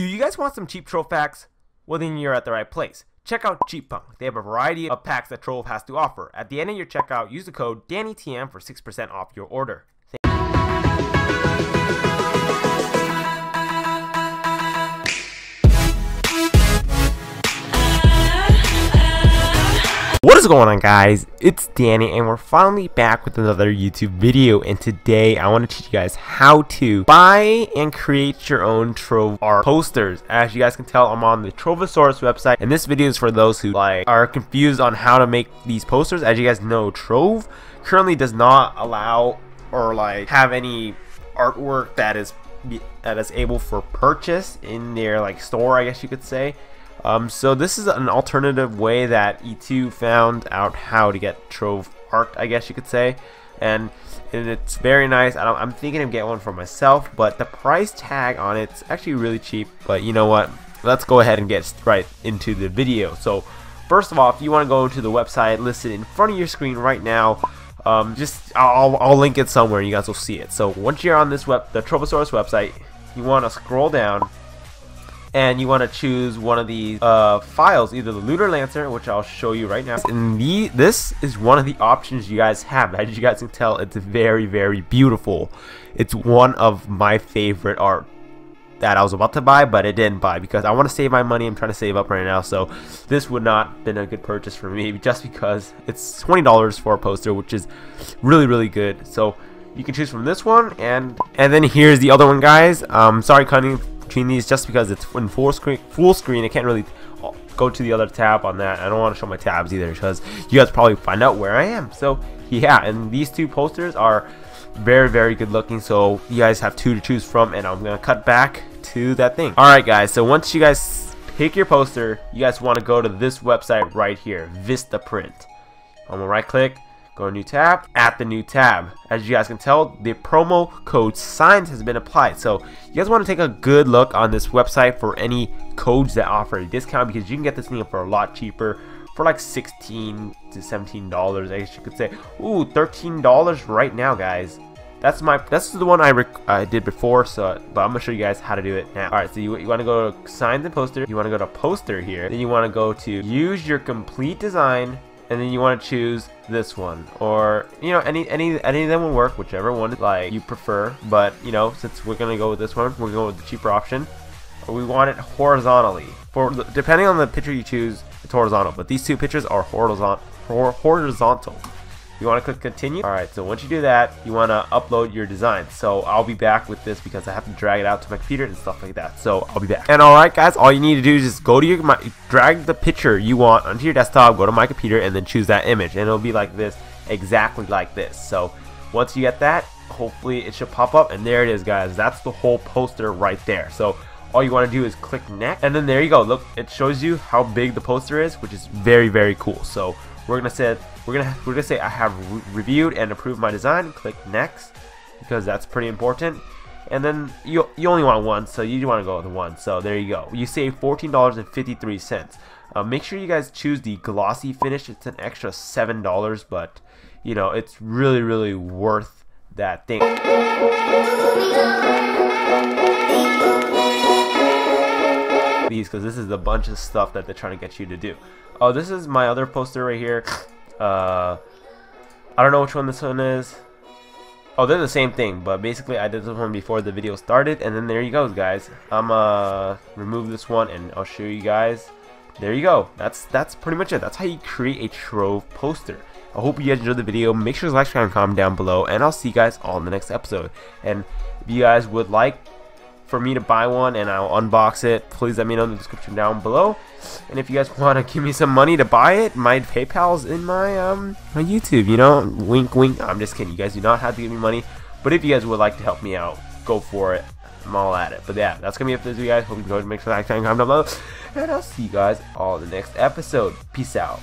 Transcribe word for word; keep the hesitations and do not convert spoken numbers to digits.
Do you guys want some cheap Trove packs? Well, then you're at the right place. Check out Cheap Punk. They have a variety of packs that Trove has to offer. At the end of your checkout, use the code DANNYTM for six percent off your order. What is going on, guys? It's Danny and we're finally back with another YouTube video, and today I want to teach you guys how to buy and create your own Trove art posters. As you guys can tell, I'm on the Trovesaurus website, and this video is for those who like are confused on how to make these posters. As you guys know, Trove currently does not allow or like have any artwork that is that is able for purchase in their like store, I guess you could say. Um, so this is an alternative way that E two found out how to get Trove art, I guess you could say, and, and it's very nice. I don't, I'm thinking of getting one for myself, but the price tag on it's actually really cheap. But you know what? Let's go ahead and get right into the video. So first of all, if you want to go to the website listed in front of your screen right now, um, just I'll, I'll link it somewhere and you guys will see it. So once you're on this web, the Trovesaurus website, you want to scroll down. And you want to choose one of these uh, files, either the Looter Lancer, which I'll show you right now. And the, this is one of the options you guys have. As you guys can tell, it's very, very beautiful. It's one of my favorite art that I was about to buy, but I didn't buy because I want to save my money. I'm trying to save up right now, so this would not have been a good purchase for me just because it's twenty dollars for a poster, which is really, really good. So you can choose from this one, and and then here's the other one, guys. Um, sorry, cutting between these just because it's in full screen full screen I can't really go to the other tab on that. I don't want to show my tabs either because you guys probably find out where I am. So yeah, and these two posters are very, very good looking, so you guys have two to choose from, and I'm gonna cut back to that thing. Alright guys, so once you guys pick your poster, you guys want to go to this website right here, Vistaprint. I'm gonna right click, go to new tab, at the new tab. As you guys can tell, the promo code signs has been applied, so you guys want to take a good look on this website for any codes that offer a discount, because you can get this thing for a lot cheaper, for like sixteen to seventeen dollars, I guess you could say. Ooh, thirteen dollars right now, guys. That's my that's the one I rec I did before, so but I'm gonna show you guys how to do it now. All right, so you, you want to go to signs and poster, you want to go to poster here, then you want to go to use your complete design. And then you want to choose this one, or you know, any any any of them will work, whichever one like you prefer. But you know, since we're gonna go with this one, we're going with the cheaper option. We want it horizontally. For the, depending on the picture you choose, it's horizontal. But these two pictures are horizontal. Horizontal. You want to click continue. All right. So once you do that, you want to upload your design. So I'll be back with this because I have to drag it out to my computer and stuff like that. So I'll be back. And all right, guys, all you need to do is just go to your my, drag the picture you want onto your desktop, go to my computer, and then choose that image, and it'll be like this, exactly like this. So once you get that, hopefully it should pop up, and there it is, guys. That's the whole poster right there. So all you want to do is click next, and then there you go. Look, it shows you how big the poster is, which is very, very cool. So we're gonna say we're gonna we're gonna say I have re reviewed and approved my design. Click next, because that's pretty important. And then you you only want one, so you want to go with one. So there you go. You save fourteen dollars and fifty three cents. Uh, make sure you guys choose the glossy finish. It's an extra seven dollars, but you know it's really, really worth that thing. These, because this is a bunch of stuff that they're trying to get you to do. Oh, this is my other poster right here. Uh, I don't know which one this one is. Oh, they're the same thing, but basically I did this one before the video started, and then there you go, guys. I'm gonna uh, remove this one, and I'll show you guys. There you go. That's that's pretty much it. That's how you create a Trove poster. I hope you guys enjoyed the video. Make sure to like, subscribe, and comment down below, and I'll see you guys all in the next episode. And if you guys would like for me to buy one and I'll unbox it, please let me know in the description down below. And if you guys want to give me some money to buy it, my PayPal's in my um my YouTube, you know, wink wink. I'm just kidding, you guys do not have to give me money, but if you guys would like to help me out, go for it. I'm all at it. But yeah, that's gonna be it for this video, guys. Hope you enjoyed. Make sure to like, comment down below, and I'll see you guys all in the next episode. Peace out.